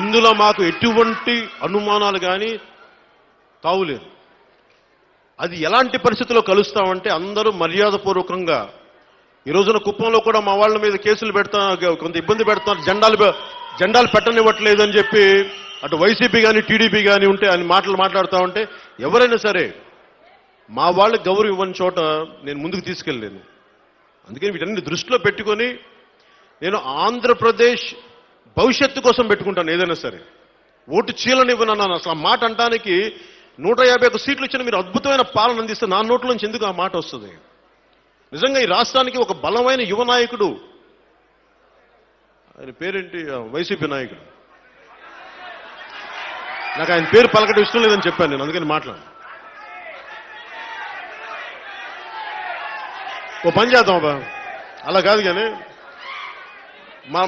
ఇందులో మాకు ఎటువంటి అనుమానాలు కానీ తావులేదు. అది ఎలాంటి పరిస్థితుల్లో కలుస్తామంటే అందరూ మర్యాదపూర్వకంగా, ఈ రోజున కుప్పంలో కూడా మా వాళ్ళ మీద కేసులు పెడతా, కొంత ఇబ్బంది పెడతారు, జెండాలు పెట్టనివ్వట్లేదు అని చెప్పి అటు వైసీపీ కానీ టీడీపీ కానీ ఉంటే అని మాట్లాడుతూ ఉంటే ఎవరైనా సరే మా వాళ్ళకి గౌరవం ఇవ్వని చోట నేను ముందుకు తీసుకెళ్ళలేను. అందుకని వీటన్ని దృష్టిలో పెట్టుకొని నేను ఆంధ్రప్రదేశ్ భవిష్యత్తు కోసం పెట్టుకుంటాను ఏదైనా సరే. ఓటు చీలనివ్వనన్నాను, అసలు ఆ మాట అంటానికి 151 సీట్లు ఇచ్చిన మీరు అద్భుతమైన పాలన అందిస్తే నా నోట్లోంచి ఎందుకు ఆ మాట వస్తుంది? నిజంగా ఈ రాష్ట్రానికి ఒక బలమైన యువ నాయకుడు, ఆయన పేరేంటి, వైసీపీ నాయకుడు, నాకు ఆయన పేరు పలకడం ఇష్టం లేదని చెప్పాను నేను, అందుకని మాట్లాడు. ఓ పని చేద్దాం బాబా, అలా కాదు కానీ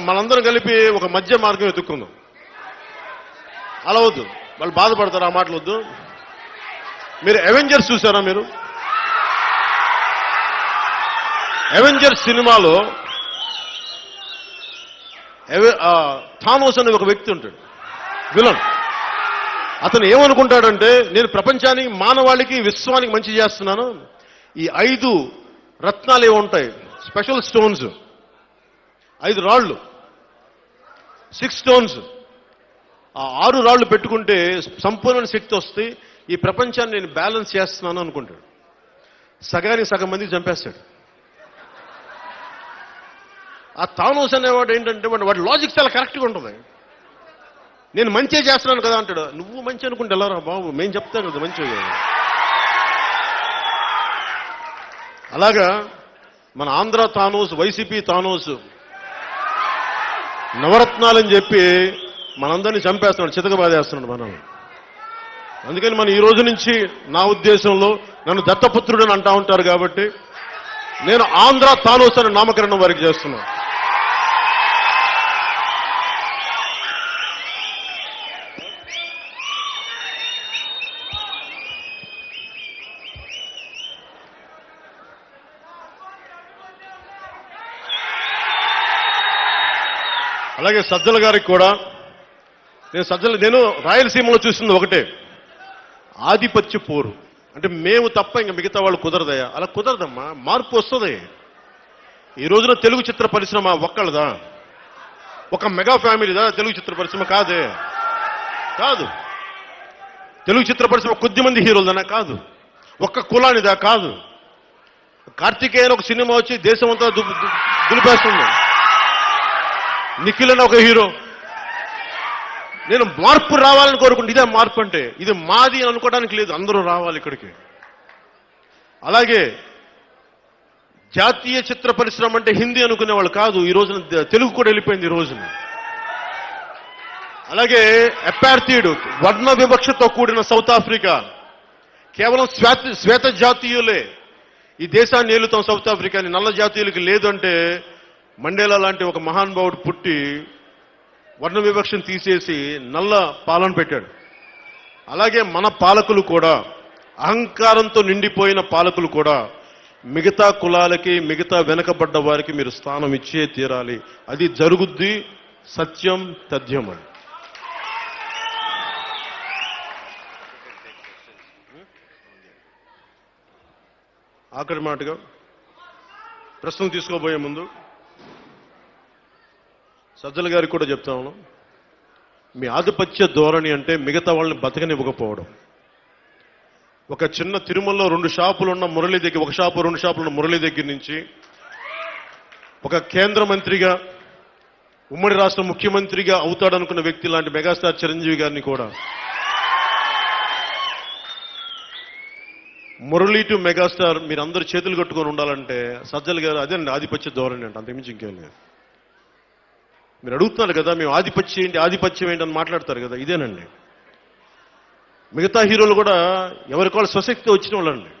మనందరం కలిపి ఒక మధ్య మార్గం ఎత్తుక్కుందాం. అలా వద్దు, వాళ్ళు బాధపడతారు, ఆ మాటలు వద్దు. మీరు అవెంజర్స్ చూసారా? మీరు అవెంజర్స్ సినిమాలో థానోస్ అనే ఒక వ్యక్తి ఉంటాడు, విలన్. అతను ఏమనుకుంటాడంటే, నేను ప్రపంచానికి, మానవాళికి, విశ్వానికి మంచి చేస్తున్నాను, ఈ 5 రత్నాలు ఏవో ఉంటాయి, స్పెషల్ స్టోన్స్, 5 రాళ్ళు, 6 స్టోన్స్, ఆ 6 రాళ్ళు పెట్టుకుంటే సంపూర్ణ శక్తి వస్తే ఈ ప్రపంచాన్ని నేను బ్యాలెన్స్ చేస్తున్నాను అనుకుంటాడు. సగానికి సగం మంది చంపేస్తాడు. ఆ థానోస్ అనేవాడు ఏంటంటే వాడి లాజిక్ చాలా కరెక్ట్గా ఉంటుంది. నేను మంచి చేస్తున్నాను కదా అంటాడు. నువ్వు మంచి అనుకుంటే ఎలా రా బాబు, మేము చెప్తాం కదా మంచి. అలాగా మన ఆంధ్ర థానోస్, వైసీపీ థానోస్, నవరత్నాలని చెప్పి మనందరినీ చంపేస్తున్నాడు, చితకబాదేస్తున్నాడు మనం. అందుకని మనం ఈ రోజు నుంచి, నా ఉద్దేశంలో, నన్ను దత్తపుత్రుడని అంటా ఉంటారు కాబట్టి నేను ఆంధ్ర థానోస్ అని నామకరణం వరకు చేస్తున్నాను. అలాగే సజ్జల గారికి కూడా, నేను రాయలసీమలో చూసింది ఒకటే, ఆధిపత్య పోరు అంటే మేము తప్ప ఇంకా మిగతా వాళ్ళు కుదరదయా? అలా కుదరదమ్మా, మార్పు వస్తుంది. ఈ రోజున తెలుగు చిత్ర పరిశ్రమ ఒక్కళ్ళదా, ఒక మెగా ఫ్యామిలీదా తెలుగు చిత్ర పరిశ్రమ? కాదే కాదు. తెలుగు చిత్ర పరిశ్రమ కొద్దిమంది హీరోలదనా? కాదు. ఒక్క కులానిదా? కాదు. కార్తికేయన్ ఒక సినిమా వచ్చి దేశం అంతా దులిపేస్తుంది. నిఖిల్ అని ఒక హీరో. నేను మార్పు రావాలని కోరుకుంటే, ఇదే మార్పు అంటే, ఇది మాది అని అనుకోవడానికి లేదు, అందరూ రావాలి ఇక్కడికి. అలాగే జాతీయ చిత్ర పరిశ్రమ అంటే హిందీ అనుకునేవాళ్ళు కాదు, ఈ రోజున తెలుగు కూడా వెళ్ళిపోయింది ఈ రోజున. అలాగే అపార్థియుడు, వర్ణ వివక్షతో కూడిన సౌత్ ఆఫ్రికా, కేవలం శ్వేత జాతీయులే ఈ దేశాన్ని ఏలుతాం సౌత్ ఆఫ్రికాని, నల్ల జాతీయులకి లేదంటే మండేలా లాంటి ఒక మహానుభావుడు పుట్టి వర్ణ వివక్షను తీసేసి నల్ల పాలన పెట్టాడు. అలాగే మన పాలకులు కూడా, అహంకారంతో నిండిపోయిన పాలకులు కూడా, మిగతా కులాలకి, మిగతా వెనకబడ్డ వారికి మీరు స్థానం ఇచ్చే తీరాలి. అది జరుగుద్ది, సత్యం తథ్యం. అని ఆఖరి మాటగా ప్రశ్నలు తీసుకోబోయే ముందు సజ్జల గారికి కూడా చెప్తా ఉన్నాం, మీ ఆధిపత్య ధోరణి అంటే మిగతా వాళ్ళని బతకనివ్వకపోవడం. ఒక చిన్న తిరుమలలో 2 షాపులు ఉన్న మురళి దగ్గర, ఒక షాపు 2 షాపులు ఉన్న మురళి దగ్గర నుంచి ఒక కేంద్ర మంత్రిగా, ఉమ్మడి రాష్ట్ర ముఖ్యమంత్రిగా అవుతాడనుకున్న వ్యక్తి లాంటి మెగాస్టార్ చిరంజీవి గారిని కూడా మురళి టు మెగాస్టార్ మీరందరూ చేతులు కట్టుకొని ఉండాలంటే సజ్జల గారు అదే అండి ఆధిపత్య ధోరణి అంటే, అంతకుమించి ఇంకేం లేదు. మీరు అడుగుతున్నారు కదా మేము ఆధిపత్యం ఏంటి, ఆధిపత్యం ఏంటి అని మాట్లాడతారు కదా, ఇదేనండి. మిగతా హీరోలు కూడా ఎవరికోళ్ళు స్వశక్తి వచ్చిన వాళ్ళండి.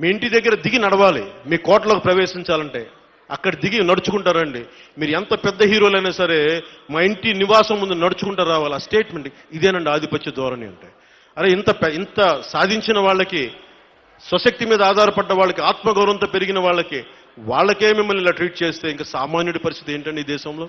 మీ ఇంటి దగ్గర దిగి నడవాలి, మీ కోటలోకి ప్రవేశించాలంటే అక్కడ దిగి నడుచుకుంటారండి. మీరు ఎంత పెద్ద హీరోలైనా సరే మా ఇంటి నివాసం ముందు నడుచుకుంటూ రావాలి, ఆ స్టేట్మెంట్ ఇదేనండి ఆధిపత్య ధోరణి అంటే. అరే ఇంత సాధించిన వాళ్ళకి, స్వశక్తి మీద ఆధారపడ్డ వాళ్ళకి, ఆత్మగౌరవంతో పెరిగిన వాళ్ళకి, వాళ్ళకే మిమ్మల్ని ఇలా ట్రీట్ చేస్తే ఇంకా సామాన్యుడి పరిస్థితి ఏంటండి ఈ దేశంలో?